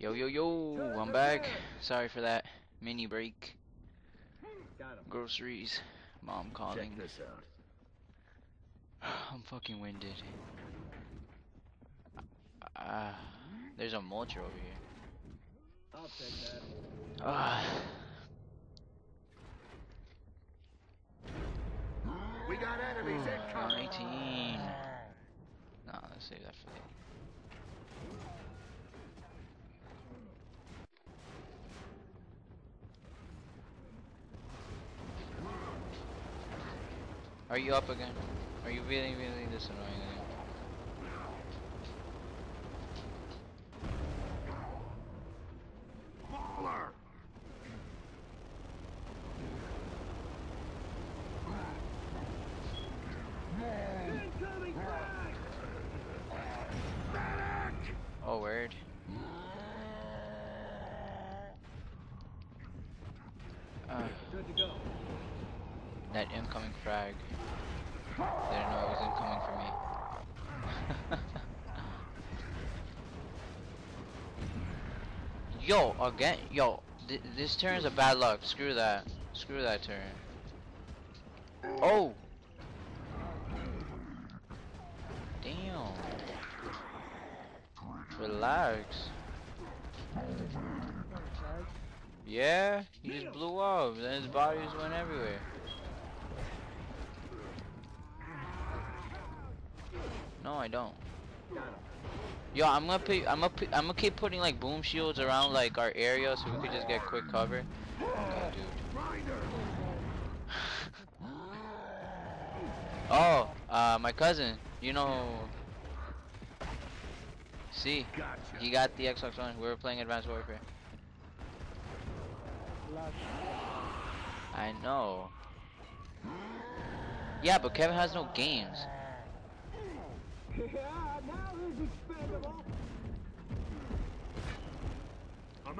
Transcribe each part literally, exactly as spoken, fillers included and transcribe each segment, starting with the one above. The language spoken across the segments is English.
Yo, yo, yo, I'm back. Sorry for that mini break. Got him. Groceries. Mom calling. Check this out. I'm fucking winded. Ah, uh, there's a mulcher over here. I'll take that. Ah. Uh. We got enemies incoming. eighteen. Nah, let's save that for later. Are you up again? Are you really, really this annoying again? Mauler! Incoming flag! Medic! Oh, word. Uh, Good to go. That incoming frag. They didn't know it was incoming for me. Yo, again, yo, th this turn's a bad luck. Screw that. Screw that turn. Oh! Damn. Relax. Yeah, he just blew up, then his bodies went everywhere. No, I don't. Yo, I'm gonna put, I'm gonna, I'm gonna keep putting like boom shields around like our area so we could just get quick cover. Okay, dude. Oh, uh, my cousin. You know, see, he got the Xbox One. We were playing Advanced Warfare. I know. Yeah, but Kevin has no games. Yeah, now he's expendable. I'm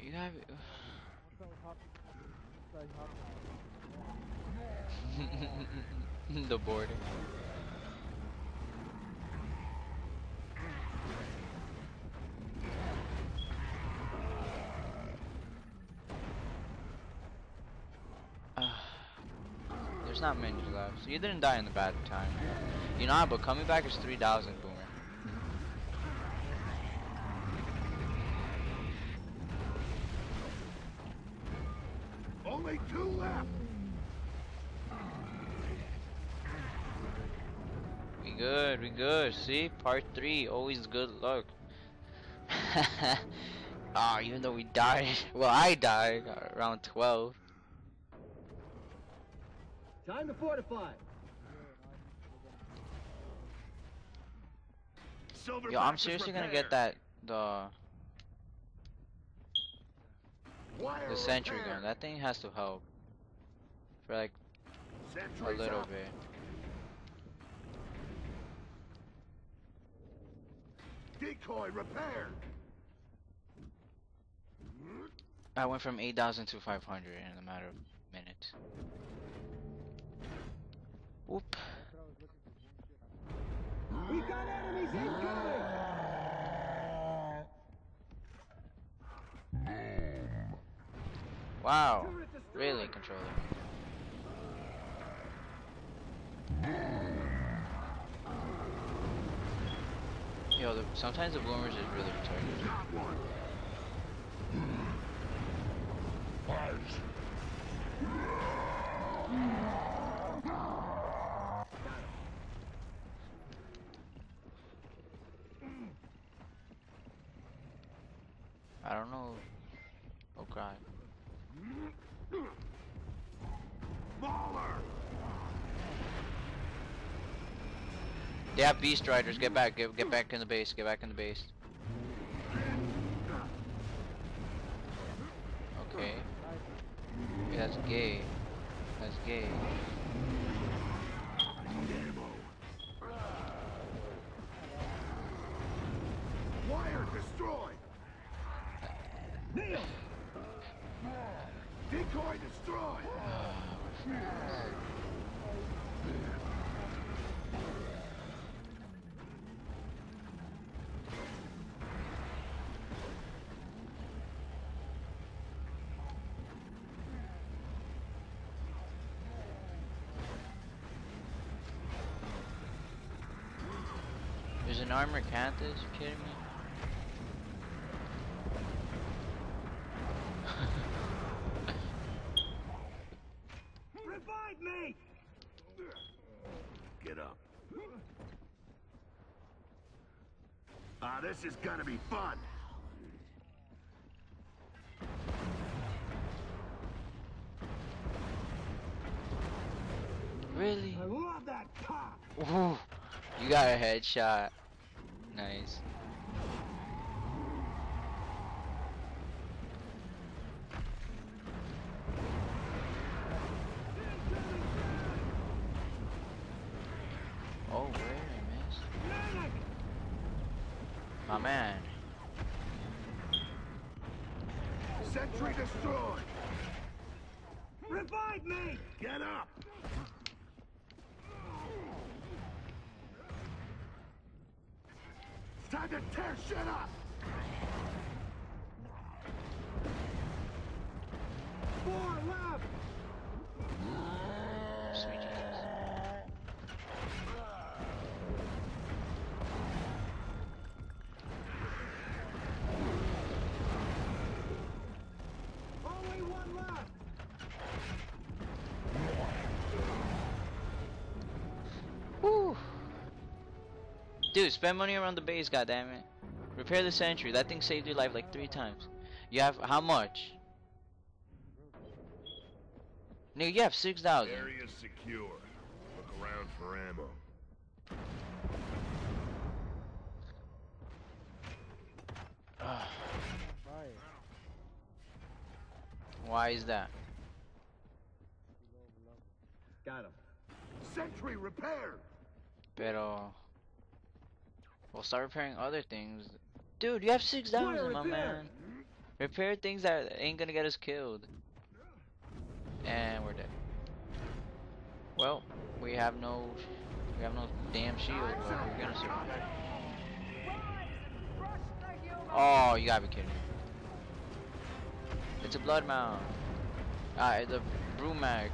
You have. The border. There's not many left. So you didn't die in the bad time. You know, but coming back is three thousand, Boomer. Only two left. We good, we good. See? Part three, always good luck. Ah, oh, even though we died. Well, I died around twelve. Time to fortify. Yo, I'm seriously gonna get that the the sentry gun. That thing has to help for like a little bit. Decoy repair. I went from eight thousand to five hundred in a matter of minutes. Oop. We got enemies incoming. Wow. Really, controller. Yo, the, sometimes the bloomers is really retarded. I don't know. Oh god. Mauler! They have beast riders. Get back. Get, get back in the base. Get back in the base. Okay. Okay, that's gay. That's gay. Wire destroyed. Kneel. Decoy destroyed. There's an armored Canthus, you kidding me? This is gonna be fun. Really? I love that pop. Ooh, you got a headshot. Nice. Oh, where I missed. My man. Sentry destroyed. Revive me. Get up. It's time to tear shit up. Four left. Sweet Jesus. Dude, spend money around the base, goddammit. Repair the sentry. That thing saved your life like three times. You have how much? Nigga, you have six thousand. Area secure. Look around for ammo. Ugh. Why is that? Got him. Sentry repaired. Pero. We'll start repairing other things. Dude, you have six thousand, my man. Repair things that ain't gonna get us killed. And we're dead. Well, we have no, we have no damn shield, but we're gonna survive. Oh, you gotta be kidding me. It's a blood mound. Ah, it's a broom mag.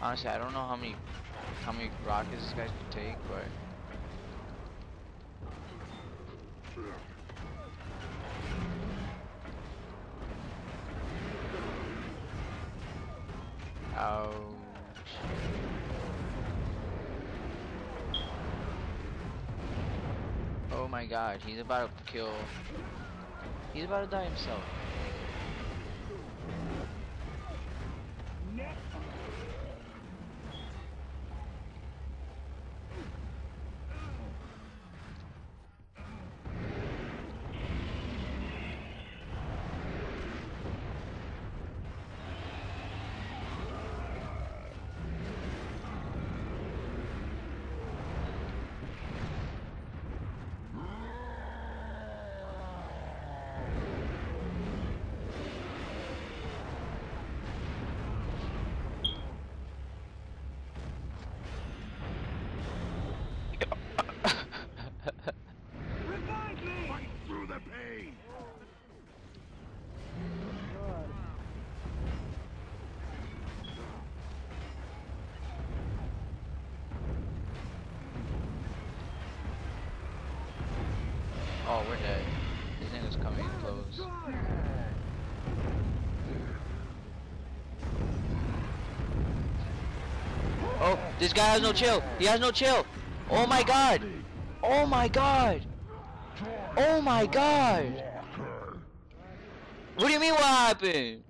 Honestly, I don't know how many how many rockets this guy could take, but ouch. Oh my god, he's about to kill. He's about to die himself. Oh, we're dead. This thing is coming in close. Oh, this guy has no chill. He has no chill. Oh my god. Oh my god. Oh my god. What do you mean what happened?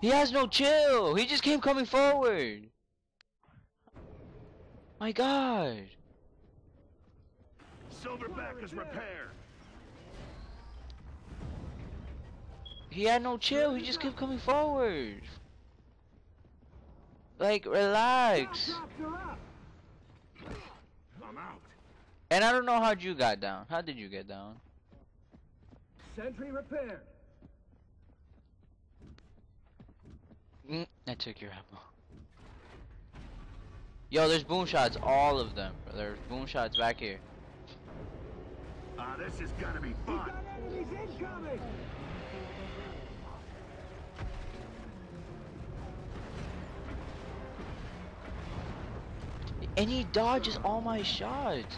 He has no chill. He just came coming forward. My God. Silverback is repaired. He had no chill. He just kept coming forward. Like, relax. I'm out. And I don't know how you got down. How did you get down? Sentry repaired. Mm, I took your ammo. Yo, there's boom shots, all of them. There's boom shots back here. Ah, uh, this is gonna be fun. He's got enemies incoming. And he dodges all my shots.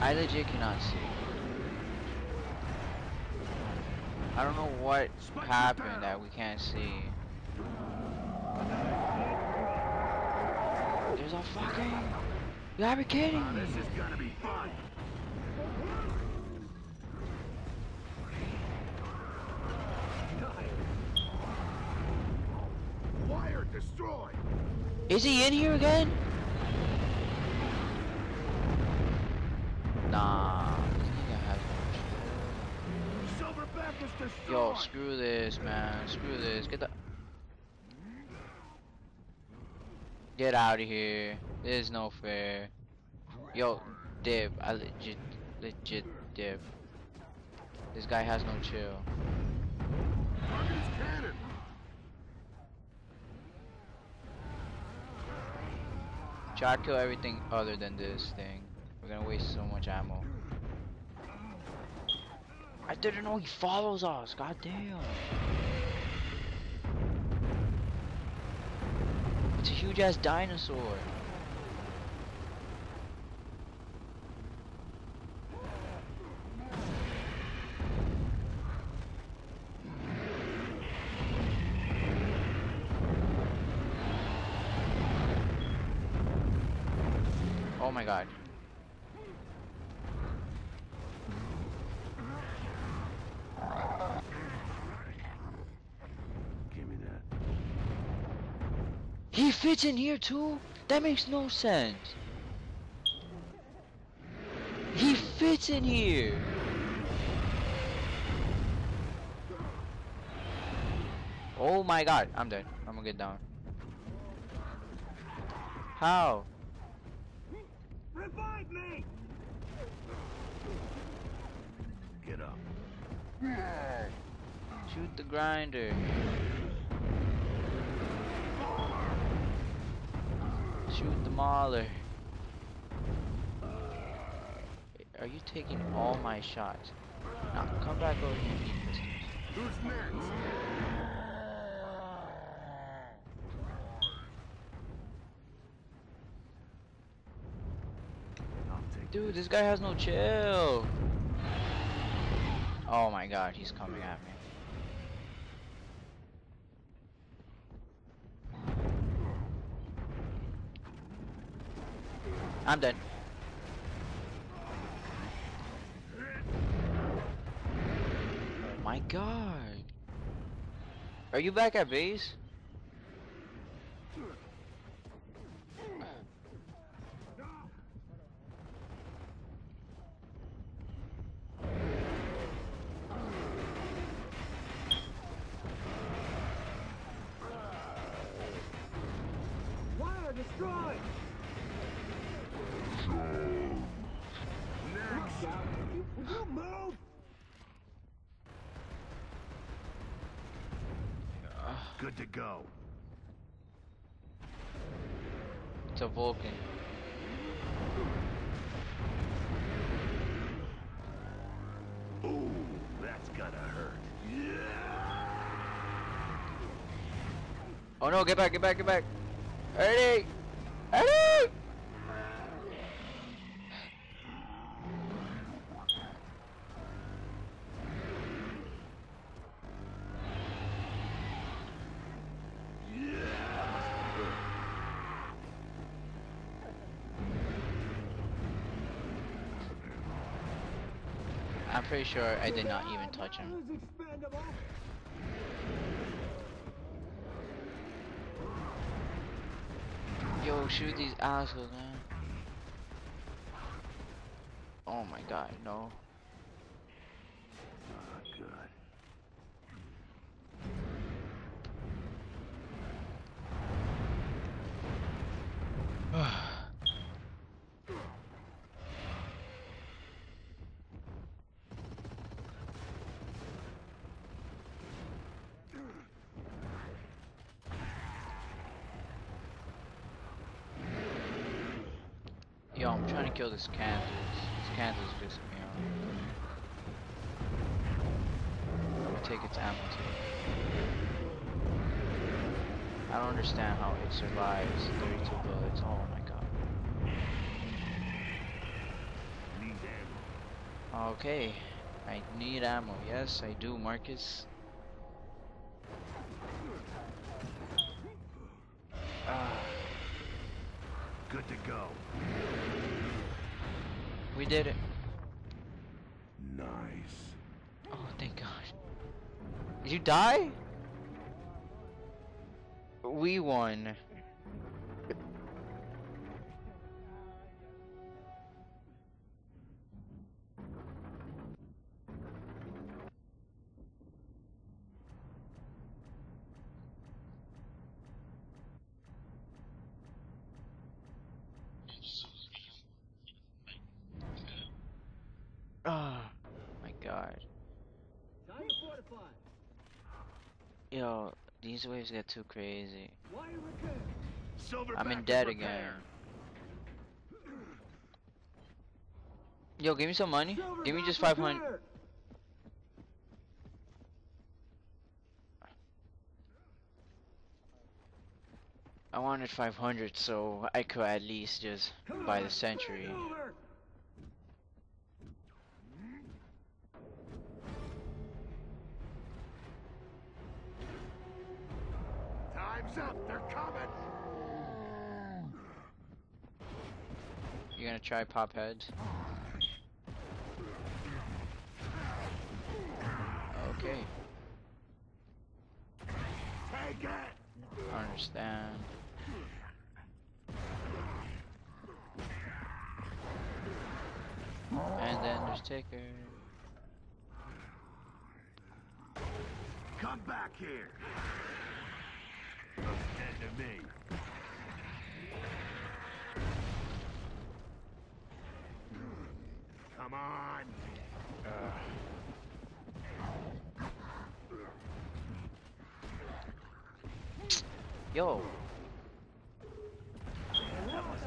I legit cannot see. I don't know what happened that we can't see. There's a fucking... You gotta be kidding me. This is gonna be fun. Wire destroyed. Is he in here again? Nah, I think I have one. Yo, screw this, man. Screw this. Get the. Get out of here. This is no fair. Yo, dip. I legit, legit dip. This guy has no chill. Try to kill everything other than this thing. We're gonna waste so much ammo. I didn't know he follows us. God damn. It's a huge ass dinosaur. Oh my God. He fits in here too? That makes no sense. He fits in here. Oh my God, I'm dead. I'm gonna get down. How? Revive me. Get up. Shoot the grinder. Shoot the Mauler. Are you taking all my shots? Nah, come back over here. Who's next? Dude, this guy has no chill. Oh my God, he's coming at me. I'm dead. Oh my God. Are you back at base? Wire destroyed. Good to go. It's a Vulcan. Ooh, that's gonna hurt. Yeah. Oh no, get back, get back, get back. Ernie! Ernie! I'm pretty sure I did not even touch him. Yo, shoot these assholes, man. Oh my god, no. Oh, god. Yo, I'm trying to kill this Kansas. This Kansas is pissing me off. I'm gonna take its ammo too. I don't understand how it survives thirty-two bullets. Oh my god. Okay, I need ammo. Yes, I do, Marcus. Ah. Good to go. We did it. Nice. Oh, thank God. Did you die? We won. Oh my god. Yo, these waves get too crazy. I'm in debt again. Yo, give me some money. Give me just five hundred. I wanted five hundred so I could at least just buy the century. Time's up, they're coming. You gonna try pop heads? Okay. Take it. I understand. And then there's Ticker. Come back here. To me. Come on. Uh. Yo. That was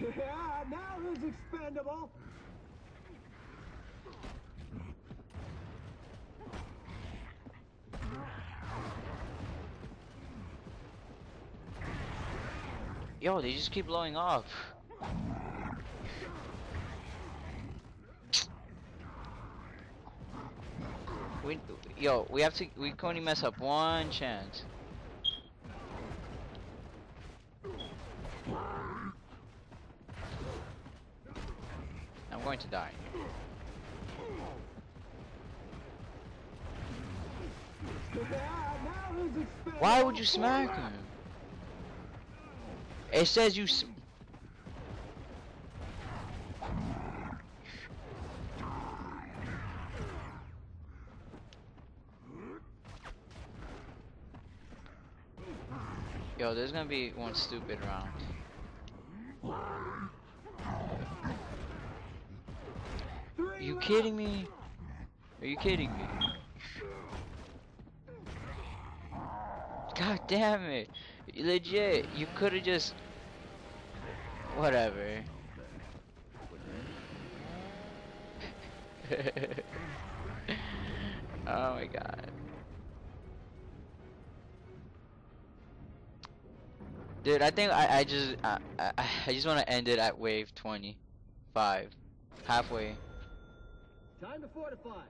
yeah, now who's expendable? Yo, they just keep blowing up. We, yo, we have to. We can only mess up one chance. I'm going to die. Why would you smack him? It says you s- Yo, there's gonna be one stupid round. Are you kidding me? Are you kidding me? God damn it! Legit, you could have just whatever. Oh my god, dude! I think I I just I I, I just want to end it at wave twenty-five, halfway. Time to fortify.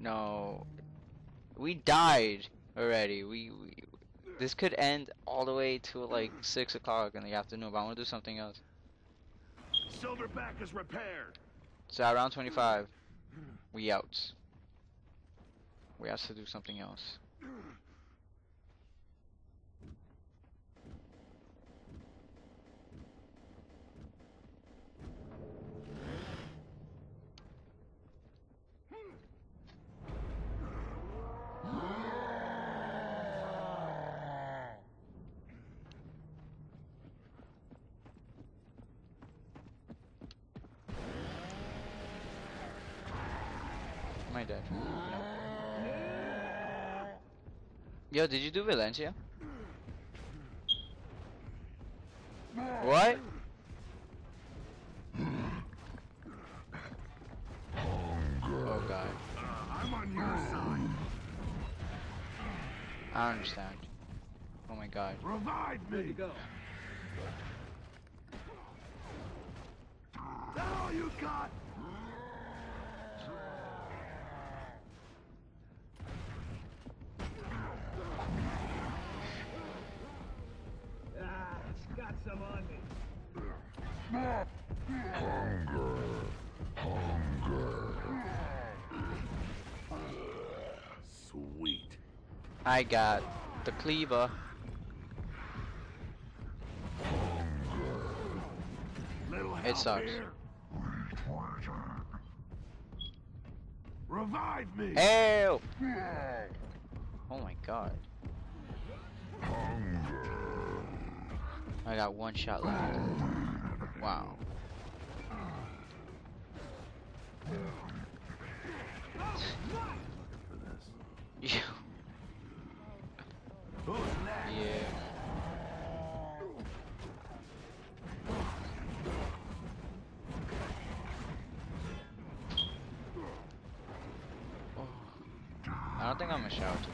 No. We died already. We, we this could end all the way to like six o'clock in the afternoon, but I want to do something else. Silverback is repaired. So around twenty-five, we out. We have to do something else. Am I dead? No. Yo, did you do Valencia? What? Oh god. I'm on your side. I understand. Oh my god. Revive me! Go. That all you got? Got some on me. Hunger. Hunger. Sweet. I got the cleaver. Hunger. It sucks. Revive me. Help. Oh my god. Hunger. I got one shot left. Wow. Yeah. Yeah. Oh. I don't think I'm gonna shout today.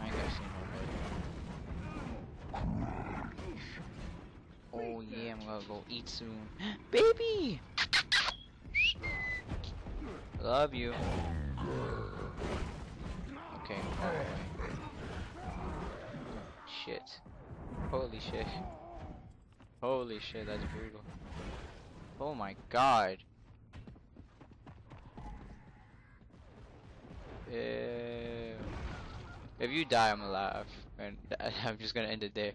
I ain't gonna see nobody. Oh yeah, I'm gonna go eat soon. Baby! Love you. Okay, right. Shit. Holy shit. Holy shit, that's brutal. Oh my god. Ew. If you die, I'm alive. And I'm just gonna end it there.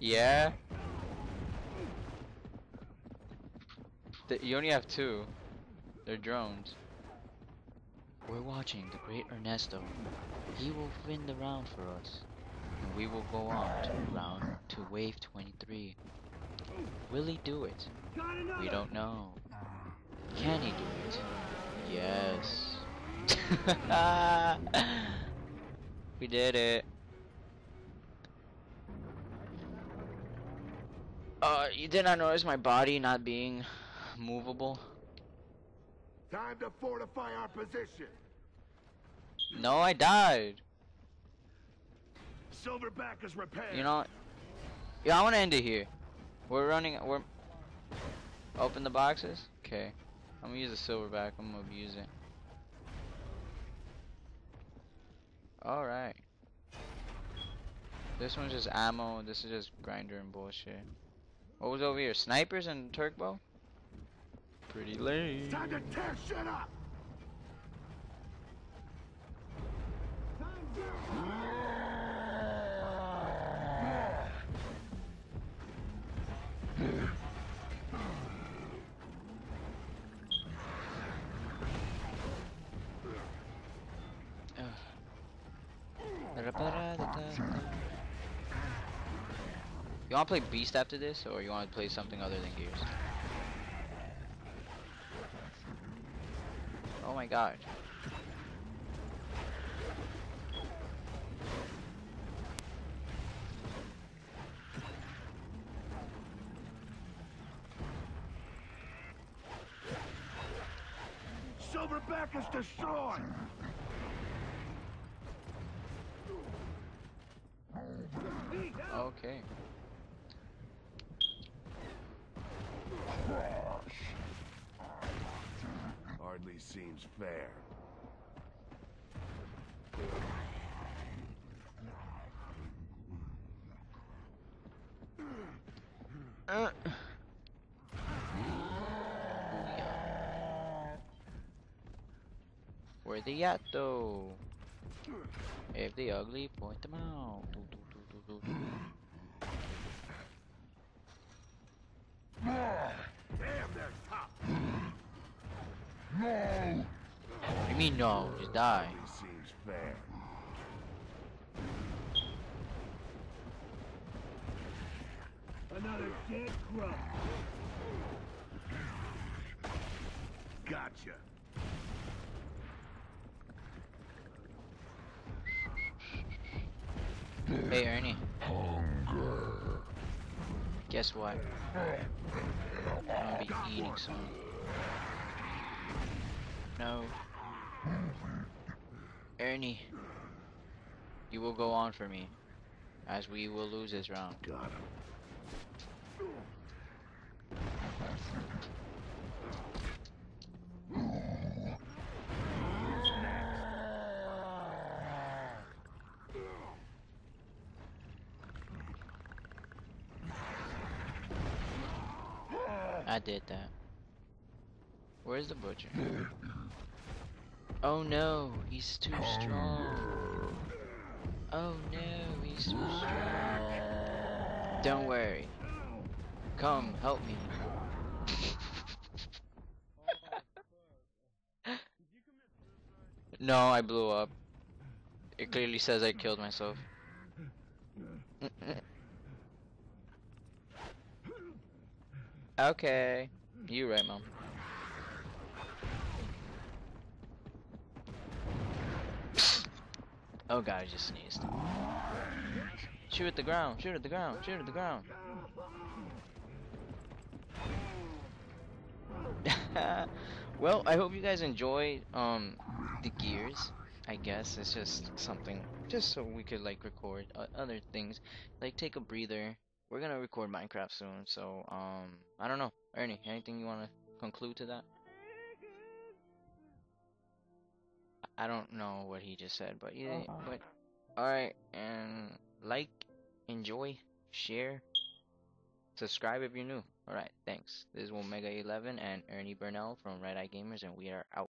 Yeah. Th you only have two. They're drones. We're watching the great Ernesto. He will win the round for us. And we will go on to round to wave twenty-three. Will he do it? We don't know. Can he do it? Yes. We did it. Uh, you did not notice my body not being movable? Time to fortify our position. No, I died. Silverback is repaired. You know, yeah, I want to end it here. We're running. We're open the boxes. Okay, I'm gonna use the silverback. I'm gonna abuse it. Alright. This one's just ammo, this is just grinder and bullshit. What was over here? Snipers and Turk bow? Pretty lame. It's time to tear shit up! You wanna play Beast after this, or you wanna play something other than Gears? Oh my god. Silverback is destroyed! Okay. certainly seems fair. Uh. Where they at though? If they ugly, point them out. Do, do, do, do, do. Damn, they're tough. No. What do you mean no? Just die. Seems fair. Another dead crow. Gotcha. Hey Ernie. Hunger. Guess what? I'm gonna be eating some. No. Ernie. You will go on for me. As we will lose this round. Got him. I did that. Where's the butcher? Oh no, he's too strong. Oh no, he's too strong. Don't worry. Come, help me. No, I blew up. It clearly says I killed myself. Okay. You right, Mom. Oh god, I just sneezed. Shoot at the ground, shoot at the ground, shoot at the ground. Well, I hope you guys enjoyed um the gears. I guess it's just something just so we could like record uh, other things, like take a breather. We're gonna record Minecraft soon, so um I don't know. Ernie, anything you want to conclude to that? I don't know what he just said, but yeah, but all right, and like, enjoy, share, subscribe if you're new. All right, thanks. This is Omega eleven and Ernie Burnell from Red Eye Gamers, and we are out.